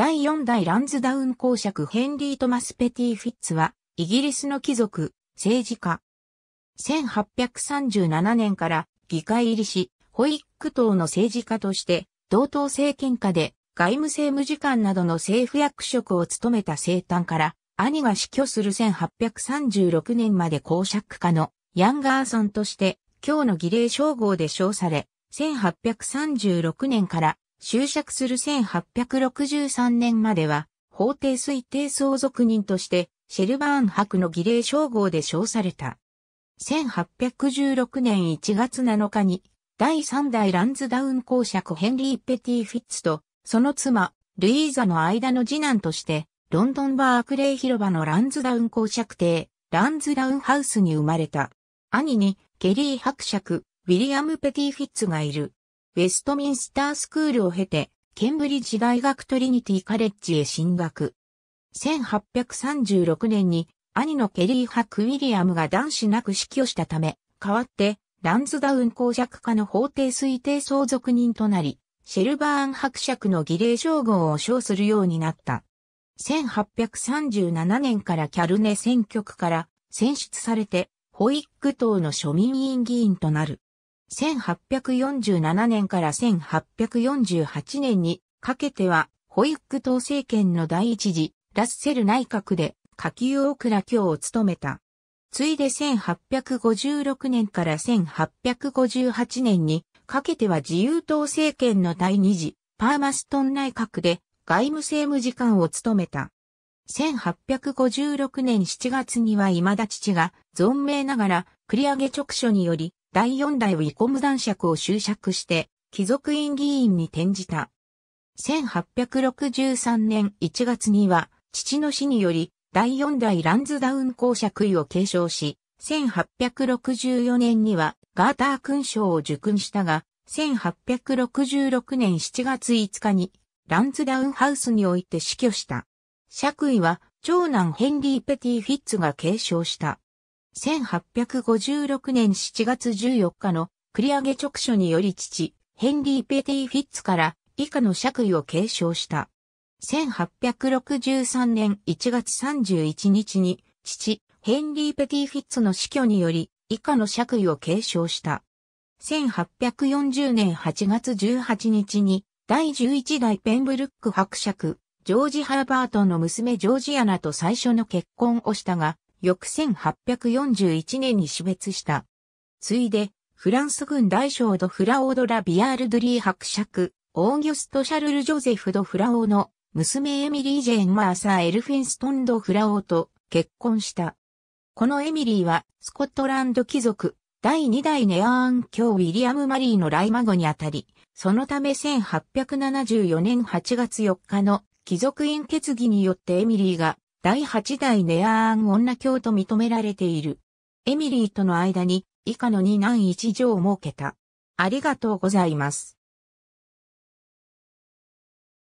第4代ランズダウン公爵ヘンリー・トマス・ペティ・フィッツは、イギリスの貴族、政治家。1837年から議会入りし、ホイッグ党の政治家として、同党政権下で外務政務次官などの政府役職を務めた生誕から、兄が死去する1836年まで公爵家のヤンガーソンとして、卿の儀礼称号で称され、1836年から、終爵する1863年までは、法定推定相続人として、シェルバーン伯の儀礼称号で称された。1816年1月7日に、第3代ランズダウン公爵ヘンリー・ペティ・フィッツと、その妻、ルイーザの間の次男として、ロンドンバークレー広場のランズダウン公爵邸、ランズダウンハウスに生まれた。兄に、ケリー伯爵、ウィリアム・ペティ・フィッツがいる。ウェストミンスタースクールを経て、ケンブリッジ大学トリニティカレッジへ進学。1836年に、兄のケリー伯ウィリアムが男子なく死去したため、代わって、ランズダウン公爵家の法定推定相続人となり、シェルバーン伯爵の儀礼称号を称するようになった。1837年からキャルネ選挙区から選出されて、ホイッグ党の庶民委員議員となる。1847年から1848年にかけては、ホイッグ党政権の第一次ラッセル内閣で下級大蔵卿を務めた。ついで1856年から1858年にかけては自由党政権の第二次パーマストン内閣で外務政務次官を務めた。1856年7月には未だ父が存命ながら繰り上げ勅書により、第4代ウィコム男爵を終爵して、貴族院議員に転じた。1863年1月には、父の死により、第4代ランズダウン公爵位を継承し、1864年には、ガーター勲章を受勲したが、1866年7月5日に、ランズダウンハウスにおいて死去した。爵位は、長男ヘンリー・ペティ・フィッツが継承した。1856年7月14日の繰り上げ勅書により父、ヘンリー・ペティ・フィッツから以下の爵位を継承した。1863年1月31日に父、ヘンリー・ペティ・フィッツの死去により以下の爵位を継承した。1840年8月18日に第11代ペンブルック伯爵、ジョージ・ハーバートンの娘ジョージアナと最初の結婚をしたが、翌1841年に死別した。ついで、フランス軍大将ド・フラオド・ラ・ビアール・ドゥリー伯爵、オーギュスト・シャルル・ジョゼフ・ド・フラオの娘エミリー・ジェーン・マーサー・エルフィンストン・ド・フラオと結婚した。このエミリーは、スコットランド貴族、第2代ネアーン卿ウィリアム・マリーの来孫にあたり、そのため1874年8月4日の貴族院決議によってエミリーが、第8代ネアーン女卿と認められている。エミリーとの間に以下の2男1女を設けた。ありがとうございます。